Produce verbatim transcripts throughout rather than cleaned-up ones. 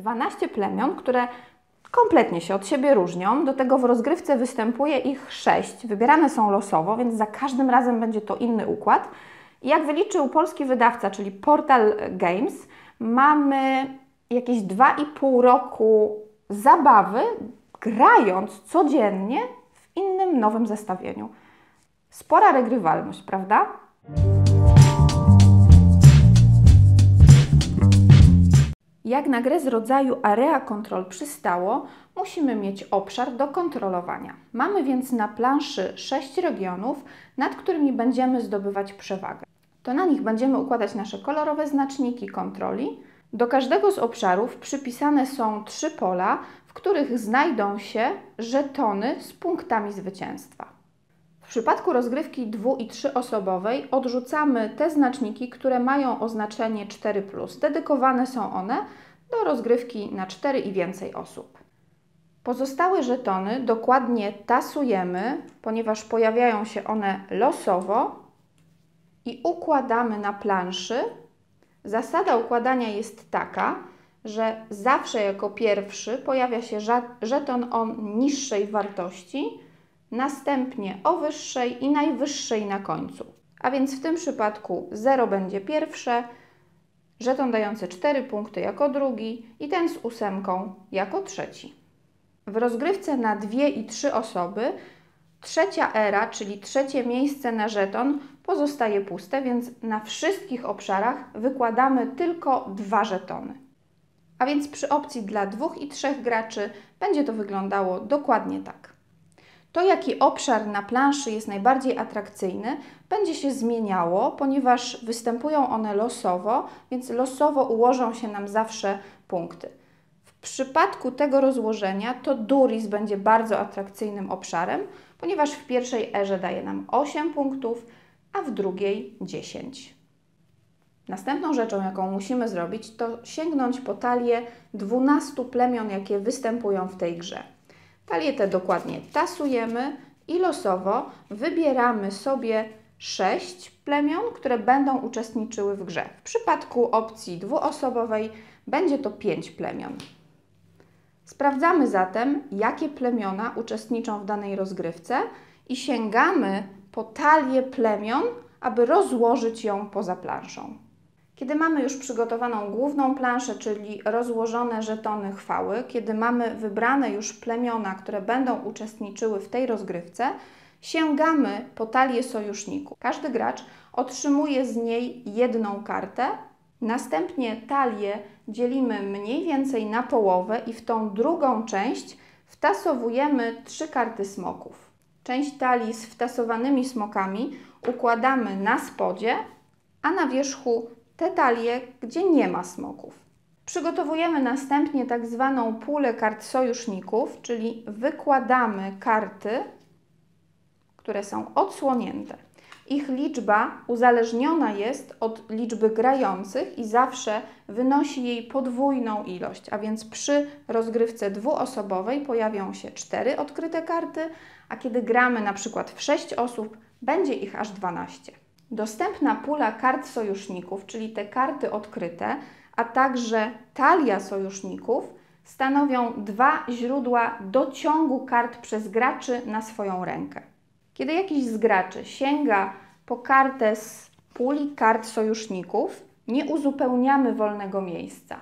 dwanaście plemion, które kompletnie się od siebie różnią. Do tego w rozgrywce występuje ich sześć. Wybierane są losowo, więc za każdym razem będzie to inny układ. I jak wyliczył polski wydawca, czyli Portal Games, mamy jakieś dwa i pół roku zabawy, grając codziennie w innym, nowym zestawieniu. Spora regrywalność, prawda? Jak na grę z rodzaju Area Control przystało, musimy mieć obszar do kontrolowania. Mamy więc na planszy sześć regionów, nad którymi będziemy zdobywać przewagę. To na nich będziemy układać nasze kolorowe znaczniki kontroli. Do każdego z obszarów przypisane są trzy pola, w których znajdą się żetony z punktami zwycięstwa. W przypadku rozgrywki dwu- i trzyosobowej odrzucamy te znaczniki, które mają oznaczenie cztery plus. Dedykowane są one do rozgrywki na cztery i więcej osób. Pozostałe żetony dokładnie tasujemy, ponieważ pojawiają się one losowo i układamy na planszy. Zasada układania jest taka, że zawsze jako pierwszy pojawia się żeton o niższej wartości, następnie o wyższej i najwyższej na końcu. A więc w tym przypadku zero będzie pierwsze, żeton dający cztery punkty jako drugi i ten z ósemką jako trzeci. W rozgrywce na dwie i trzy osoby trzecia era, czyli trzecie miejsce na żeton, pozostaje puste, więc na wszystkich obszarach wykładamy tylko dwa żetony. A więc przy opcji dla dwóch i trzech graczy będzie to wyglądało dokładnie tak. To, jaki obszar na planszy jest najbardziej atrakcyjny, będzie się zmieniało, ponieważ występują one losowo, więc losowo ułożą się nam zawsze punkty. W przypadku tego rozłożenia to Duris będzie bardzo atrakcyjnym obszarem, ponieważ w pierwszej erze daje nam osiem punktów, a w drugiej dziesięć. Następną rzeczą, jaką musimy zrobić, to sięgnąć po talię dwunastu plemion, jakie występują w tej grze. Talię te dokładnie tasujemy i losowo wybieramy sobie sześć plemion, które będą uczestniczyły w grze. W przypadku opcji dwuosobowej będzie to pięć plemion. Sprawdzamy zatem, jakie plemiona uczestniczą w danej rozgrywce i sięgamy po talię plemion, aby rozłożyć ją poza planszą. Kiedy mamy już przygotowaną główną planszę, czyli rozłożone żetony chwały, kiedy mamy wybrane już plemiona, które będą uczestniczyły w tej rozgrywce, sięgamy po talię sojuszników. Każdy gracz otrzymuje z niej jedną kartę. Następnie talię dzielimy mniej więcej na połowę i w tą drugą część wtasowujemy trzy karty smoków. Część talii z wtasowanymi smokami układamy na spodzie, a na wierzchu te talie, gdzie nie ma smoków. Przygotowujemy następnie tak zwaną pulę kart sojuszników, czyli wykładamy karty, które są odsłonięte. Ich liczba uzależniona jest od liczby grających i zawsze wynosi jej podwójną ilość, a więc przy rozgrywce dwuosobowej pojawią się cztery odkryte karty, a kiedy gramy na przykład w sześć osób, będzie ich aż dwanaście. Dostępna pula kart sojuszników, czyli te karty odkryte, a także talia sojuszników stanowią dwa źródła dociągu kart przez graczy na swoją rękę. Kiedy jakiś z graczy sięga po kartę z puli kart sojuszników, nie uzupełniamy wolnego miejsca.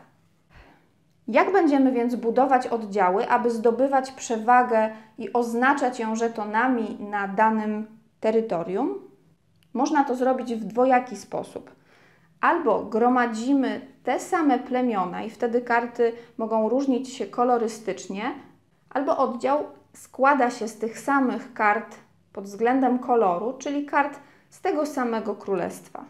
Jak będziemy więc budować oddziały, aby zdobywać przewagę i oznaczać ją żetonami na danym terytorium? Można to zrobić w dwojaki sposób. Albo gromadzimy te same plemiona i wtedy karty mogą różnić się kolorystycznie, albo oddział składa się z tych samych kart pod względem koloru, czyli kart z tego samego królestwa.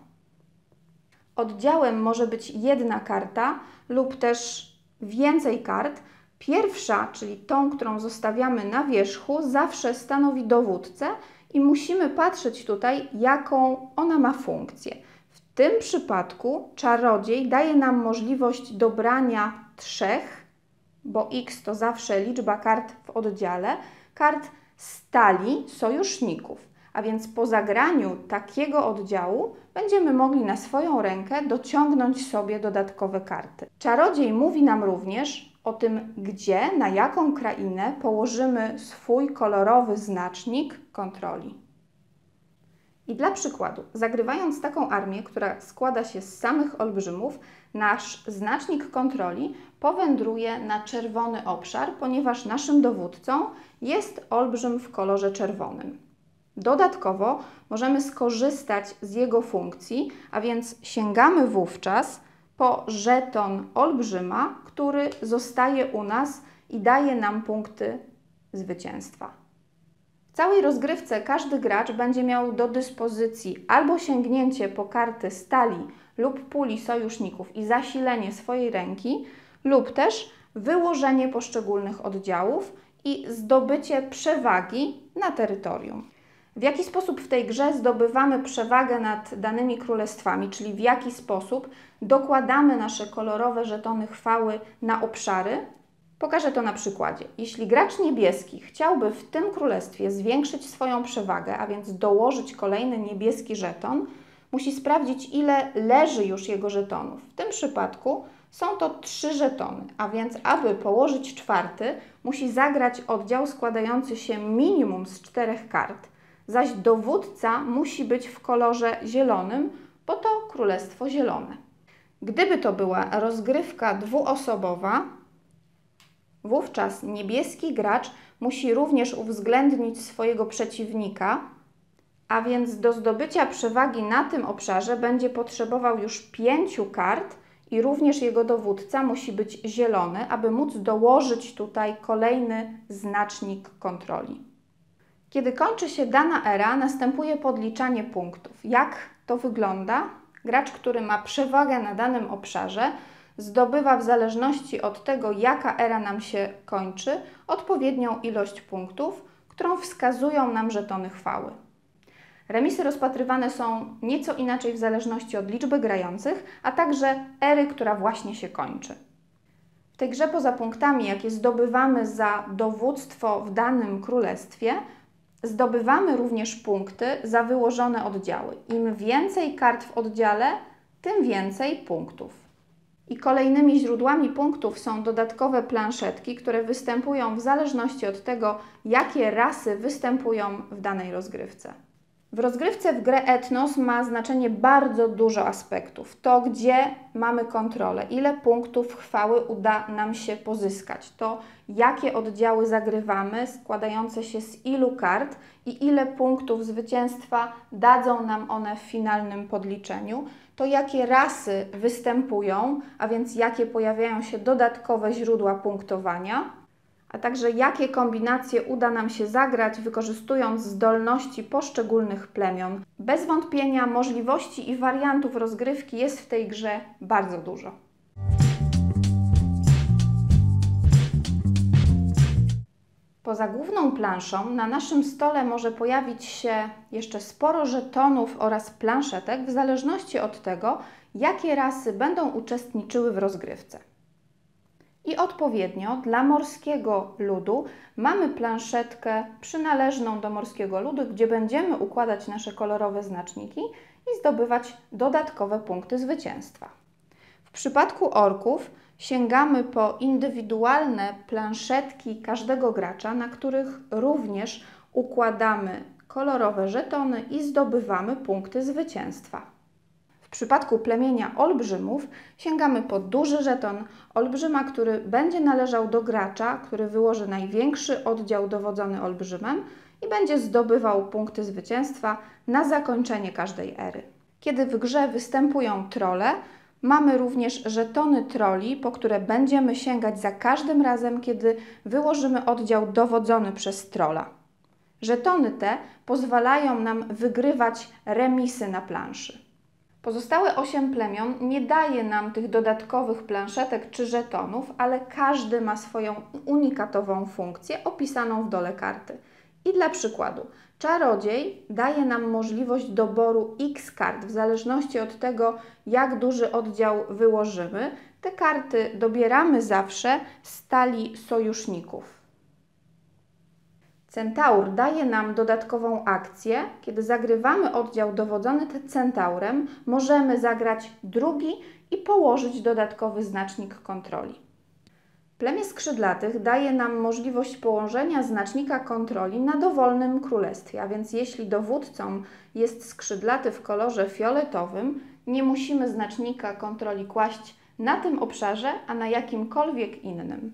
Oddziałem może być jedna karta lub też więcej kart. Pierwsza, czyli tą, którą zostawiamy na wierzchu, zawsze stanowi dowódcę i musimy patrzeć tutaj, jaką ona ma funkcję. W tym przypadku czarodziej daje nam możliwość dobrania trzech, bo X to zawsze liczba kart w oddziale, kart z talii sojuszników. a więc po zagraniu takiego oddziału będziemy mogli na swoją rękę dociągnąć sobie dodatkowe karty. Czarodziej mówi nam również o tym, gdzie, na jaką krainę położymy swój kolorowy znacznik kontroli. I dla przykładu, zagrywając taką armię, która składa się z samych olbrzymów, nasz znacznik kontroli powędruje na czerwony obszar, ponieważ naszym dowódcą jest olbrzym w kolorze czerwonym. Dodatkowo możemy skorzystać z jego funkcji, a więc sięgamy wówczas po żeton olbrzyma, który zostaje u nas i daje nam punkty zwycięstwa. W całej rozgrywce każdy gracz będzie miał do dyspozycji albo sięgnięcie po karty stali lub puli sojuszników i zasilenie swojej ręki, lub też wyłożenie poszczególnych oddziałów i zdobycie przewagi na terytorium. W jaki sposób w tej grze zdobywamy przewagę nad danymi królestwami, czyli w jaki sposób dokładamy nasze kolorowe żetony chwały na obszary? Pokażę to na przykładzie. Jeśli gracz niebieski chciałby w tym królestwie zwiększyć swoją przewagę, a więc dołożyć kolejny niebieski żeton, musi sprawdzić, ile leży już jego żetonów. W tym przypadku są to trzy żetony, a więc aby położyć czwarty, musi zagrać oddział składający się minimum z czterech kart. Zaś dowódca musi być w kolorze zielonym, bo to Królestwo Zielone. Gdyby to była rozgrywka dwuosobowa, wówczas niebieski gracz musi również uwzględnić swojego przeciwnika, a więc do zdobycia przewagi na tym obszarze będzie potrzebował już pięciu kart i również jego dowódca musi być zielony, aby móc dołożyć tutaj kolejny znacznik kontroli. Kiedy kończy się dana era, następuje podliczanie punktów. Jak to wygląda? Gracz, który ma przewagę na danym obszarze, zdobywa w zależności od tego, jaka era nam się kończy, odpowiednią ilość punktów, którą wskazują nam żetony chwały. Remisy rozpatrywane są nieco inaczej w zależności od liczby grających, a także ery, która właśnie się kończy. W tej grze poza punktami, jakie zdobywamy za dowództwo w danym królestwie, zdobywamy również punkty za wyłożone oddziały. Im więcej kart w oddziale, tym więcej punktów. I kolejnymi źródłami punktów są dodatkowe planszetki, które występują w zależności od tego, jakie rasy występują w danej rozgrywce. W rozgrywce w grę Ethnos ma znaczenie bardzo dużo aspektów. To, gdzie mamy kontrolę, ile punktów chwały uda nam się pozyskać, to jakie oddziały zagrywamy, składające się z ilu kart i ile punktów zwycięstwa dadzą nam one w finalnym podliczeniu, to jakie rasy występują, a więc jakie pojawiają się dodatkowe źródła punktowania, a także jakie kombinacje uda nam się zagrać, wykorzystując zdolności poszczególnych plemion. Bez wątpienia możliwości i wariantów rozgrywki jest w tej grze bardzo dużo. Poza główną planszą na naszym stole może pojawić się jeszcze sporo żetonów oraz planszetek w zależności od tego, jakie rasy będą uczestniczyły w rozgrywce. I odpowiednio dla morskiego ludu mamy planszetkę przynależną do morskiego ludu, gdzie będziemy układać nasze kolorowe znaczniki i zdobywać dodatkowe punkty zwycięstwa. W przypadku orków sięgamy po indywidualne planszetki każdego gracza, na których również układamy kolorowe żetony i zdobywamy punkty zwycięstwa. W przypadku plemienia olbrzymów sięgamy po duży żeton olbrzyma, który będzie należał do gracza, który wyłoży największy oddział dowodzony olbrzymem i będzie zdobywał punkty zwycięstwa na zakończenie każdej ery. Kiedy w grze występują trolle, mamy również żetony troli, po które będziemy sięgać za każdym razem, kiedy wyłożymy oddział dowodzony przez trola. Żetony te pozwalają nam wygrywać remisy na planszy. Pozostałe osiem plemion nie daje nam tych dodatkowych planszetek czy żetonów, ale każdy ma swoją unikatową funkcję opisaną w dole karty. I dla przykładu, czarodziej daje nam możliwość doboru X kart w zależności od tego, jak duży oddział wyłożymy. Te karty dobieramy zawsze z talii sojuszników. Centaur daje nam dodatkową akcję. Kiedy zagrywamy oddział dowodzony centaurem, możemy zagrać drugi i położyć dodatkowy znacznik kontroli. Plemię Skrzydlatych daje nam możliwość położenia znacznika kontroli na dowolnym królestwie, a więc jeśli dowódcą jest skrzydlaty w kolorze fioletowym, nie musimy znacznika kontroli kłaść na tym obszarze, a na jakimkolwiek innym.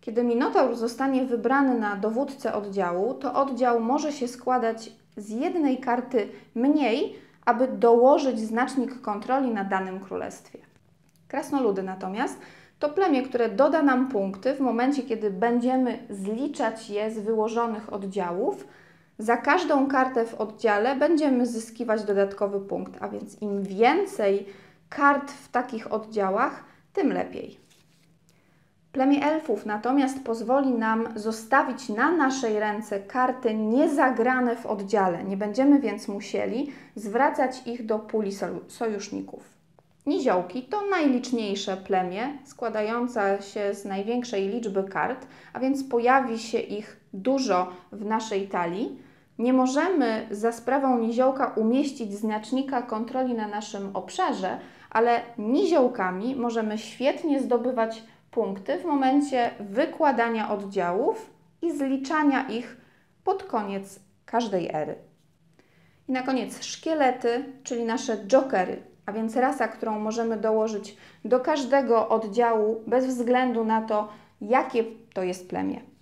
Kiedy Minotaur zostanie wybrany na dowódcę oddziału, to oddział może się składać z jednej karty mniej, aby dołożyć znacznik kontroli na danym królestwie. Krasnoludy natomiast to plemię, które doda nam punkty w momencie, kiedy będziemy zliczać je z wyłożonych oddziałów. Za każdą kartę w oddziale będziemy zyskiwać dodatkowy punkt, a więc im więcej kart w takich oddziałach, tym lepiej. Plemię elfów natomiast pozwoli nam zostawić na naszej ręce karty niezagrane w oddziale. Nie będziemy więc musieli zwracać ich do puli sojuszników. Niziołki to najliczniejsze plemię, składające się z największej liczby kart, a więc pojawi się ich dużo w naszej talii. Nie możemy za sprawą niziołka umieścić znacznika kontroli na naszym obszarze, ale niziołkami możemy świetnie zdobywać punkty w momencie wykładania oddziałów i zliczania ich pod koniec każdej ery. I na koniec szkielety, czyli nasze dżokery, a więc rasa, którą możemy dołożyć do każdego oddziału bez względu na to, jakie to jest plemię.